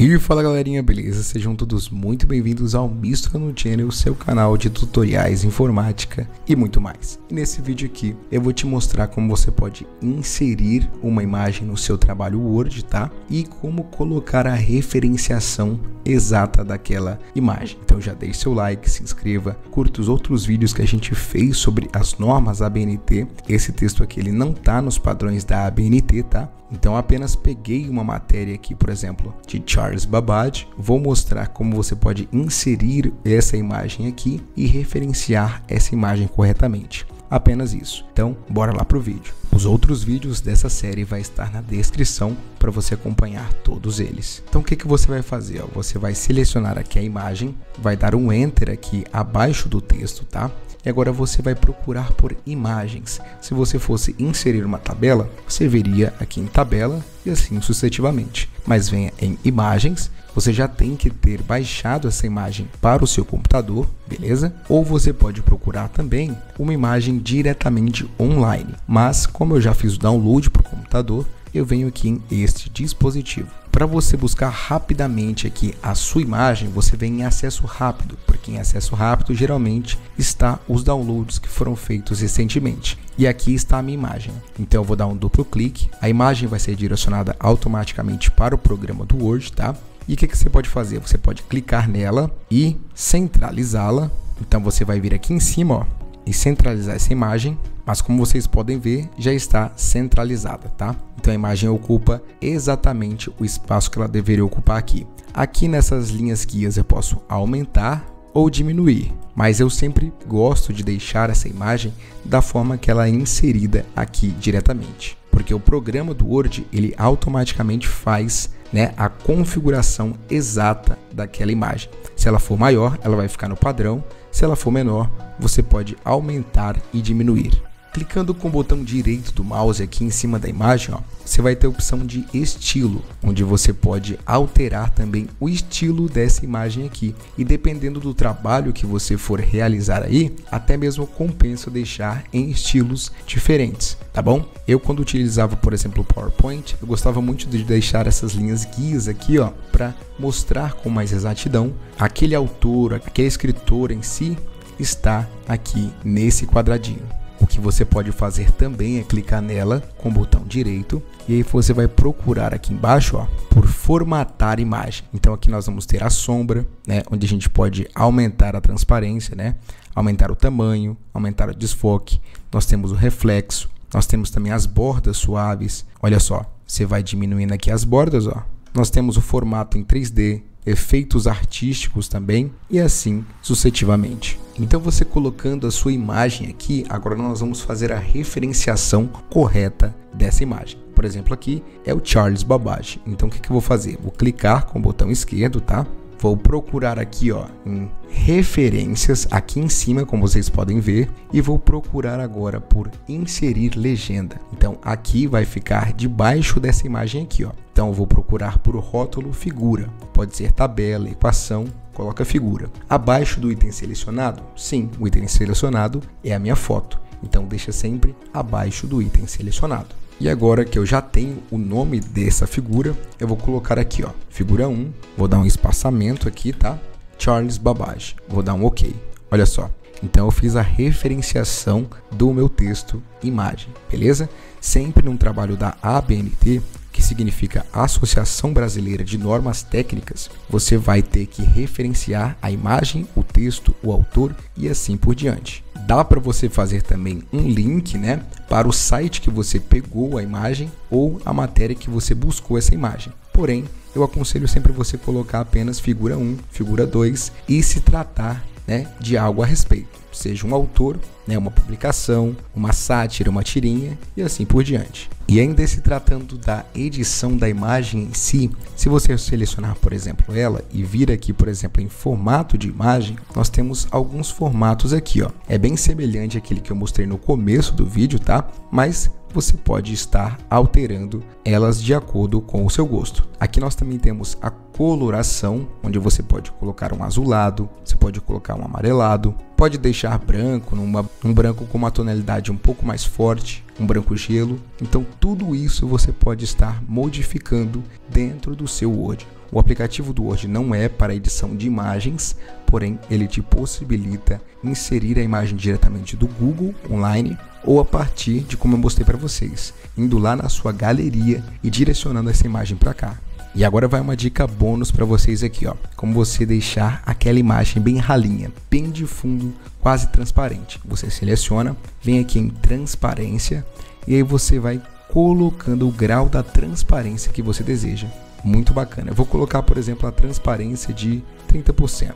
E fala galerinha, beleza? Sejam todos muito bem-vindos ao Misturando Channel, seu canal de tutoriais, informática e muito mais. E nesse vídeo aqui eu vou te mostrar como você pode inserir uma imagem no seu trabalho Word, tá? E como colocar a referenciação exata daquela imagem. Então já deixe seu like, se inscreva, curta os outros vídeos que a gente fez sobre as normas ABNT. Esse texto aqui ele não tá nos padrões da ABNT, tá? Então apenas peguei uma matéria aqui, por exemplo, de Charles Babbage, vou mostrar como você pode inserir essa imagem aqui e referenciar essa imagem corretamente. Apenas isso. Então, bora lá pro vídeo. Os outros vídeos dessa série vai estar na descrição para você acompanhar todos eles. Então, o que você vai fazer? Você vai selecionar aqui a imagem, vai dar um Enter aqui abaixo do texto, tá? E agora você vai procurar por imagens. Se você fosse inserir uma tabela, você veria aqui em tabela e assim sucessivamente. Mas venha em imagens, você já tem que ter baixado essa imagem para o seu computador, beleza? Ou você pode procurar também uma imagem diretamente online. Mas como eu já fiz o download para o computador, eu venho aqui em este dispositivo. Para você buscar rapidamente aqui a sua imagem, você vem em acesso rápido, porque em acesso rápido geralmente está os downloads que foram feitos recentemente. E aqui está a minha imagem. Então eu vou dar um duplo clique, a imagem vai ser direcionada automaticamente para o programa do Word, tá? E o que você pode fazer? Você pode clicar nela e centralizá-la. Então você vai vir aqui em cima, ó, e centralizar essa imagem. Mas como vocês podem ver, já está centralizada, tá? Então a imagem ocupa exatamente o espaço que ela deveria ocupar aqui. Aqui nessas linhas guias eu posso aumentar ou diminuir, mas eu sempre gosto de deixar essa imagem da forma que ela é inserida aqui diretamente, porque o programa do Word, ele automaticamente faz, né, a configuração exata daquela imagem. Se ela for maior, ela vai ficar no padrão. Se ela for menor, você pode aumentar e diminuir. Clicando com o botão direito do mouse aqui em cima da imagem, ó, você vai ter a opção de estilo, onde você pode alterar também o estilo dessa imagem aqui. E dependendo do trabalho que você for realizar aí, até mesmo compensa deixar em estilos diferentes, tá bom? Eu quando utilizava, por exemplo, o PowerPoint, eu gostava muito de deixar essas linhas guias aqui, ó, para mostrar com mais exatidão aquele autor, aquele escritor em si está aqui nesse quadradinho. O que você pode fazer também é clicar nela com o botão direito e aí você vai procurar aqui embaixo, ó, por formatar imagem. Então aqui nós vamos ter a sombra, né, onde a gente pode aumentar a transparência, né, aumentar o tamanho, aumentar o desfoque. Nós temos o reflexo, nós temos também as bordas suaves. Olha só, você vai diminuindo aqui as bordas, ó. Nós temos o formato em 3D, efeitos artísticos também e assim sucessivamente. Então você colocando a sua imagem aqui, agora nós vamos fazer a referenciação correta dessa imagem. Por exemplo, aqui é o Charles Babbage. Então o que eu vou fazer? Vou clicar com o botão esquerdo, tá? Vou procurar aqui, ó, em referências, aqui em cima, como vocês podem ver, e vou procurar agora por inserir legenda. Então aqui vai ficar debaixo dessa imagem aqui, ó. Então eu vou procurar por rótulo figura, pode ser tabela, equação, coloca figura. Abaixo do item selecionado? Sim, o item selecionado é a minha foto, então deixa sempre abaixo do item selecionado. E agora que eu já tenho o nome dessa figura, eu vou colocar aqui, ó, figura 1, vou dar um espaçamento aqui, tá? Charles Babbage, vou dar um OK. Olha só, então eu fiz a referenciação do meu texto imagem, beleza? Sempre num trabalho da ABNT, que significa Associação Brasileira de Normas Técnicas, você vai ter que referenciar a imagem, o texto, o autor e assim por diante. Dá para você fazer também um link, né, para o site que você pegou a imagem ou a matéria que você buscou essa imagem. Porém, eu aconselho sempre você colocar apenas figura 1, figura 2 e se tratar, né, de algo a respeito, seja um autor, né, uma publicação, uma sátira, uma tirinha e assim por diante. E ainda se tratando da edição da imagem em si, se você selecionar, por exemplo, ela e vir aqui, por exemplo, em formato de imagem, nós temos alguns formatos aqui, ó. É bem semelhante àquele que eu mostrei no começo do vídeo, tá? Mas você pode estar alterando elas de acordo com o seu gosto. Aqui nós também temos a coloração, onde você pode colocar um azulado, você pode colocar um amarelado, pode deixar branco, um branco com uma tonalidade um pouco mais forte, um branco gelo. Então tudo isso você pode estar modificando dentro do seu Word. O aplicativo do Word não é para edição de imagens, porém ele te possibilita inserir a imagem diretamente do Google online ou a partir de como eu mostrei para vocês, indo lá na sua galeria e direcionando essa imagem para cá. E agora vai uma dica bônus para vocês aqui, ó, como você deixar aquela imagem bem ralinha, bem de fundo, quase transparente. Você seleciona, vem aqui em transparência e aí você vai colocando o grau da transparência que você deseja. Muito bacana. Eu vou colocar, por exemplo, a transparência de 30%.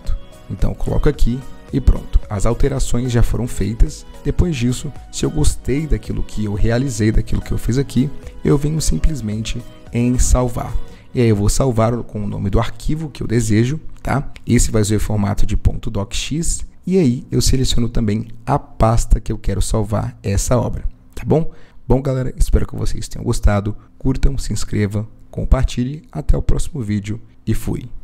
Então, coloco aqui e pronto. As alterações já foram feitas. Depois disso, se eu gostei daquilo que eu realizei, daquilo que eu fiz aqui, eu venho simplesmente em salvar. E aí eu vou salvar com o nome do arquivo que eu desejo, tá? Esse vai ser o formato de .docx. E aí eu seleciono também a pasta que eu quero salvar essa obra, tá bom? Bom, galera, espero que vocês tenham gostado. Curtam, se inscrevam. Compartilhe, até o próximo vídeo e fui!